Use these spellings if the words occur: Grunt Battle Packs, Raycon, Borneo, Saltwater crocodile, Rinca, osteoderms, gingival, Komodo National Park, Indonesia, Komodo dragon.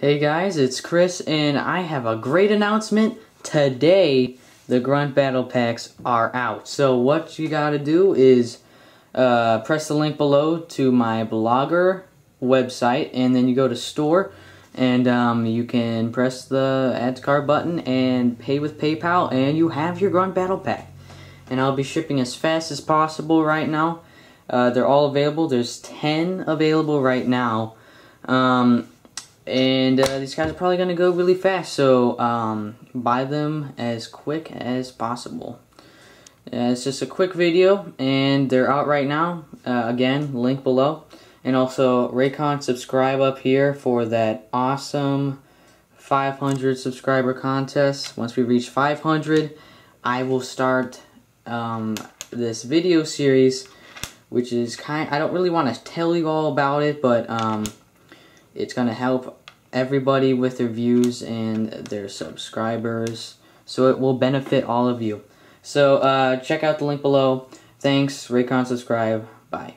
Hey guys, it's Chris, and I have a great announcement. Today, the Grunt Battle Packs are out. So what you gotta do is press the link below to my Blogger website, and then you go to store, and you can press the Add to Cart button and pay with PayPal, and you have your Grunt Battle Pack. And I'll be shipping as fast as possible right now. They're all available. There's 10 available right now. These guys are probably going to go really fast, so buy them as quick as possible. It's just a quick video, and they're out right now. Again, link below. And also, Raycon, subscribe up here for that awesome 500 subscriber contest. Once we reach 500, I will start this video series, which is I don't really want to tell you all about it, but it's going to help everybody with their views and their subscribers, so it will benefit all of you. So check out the link below. Thanks, Raycon, subscribe, bye.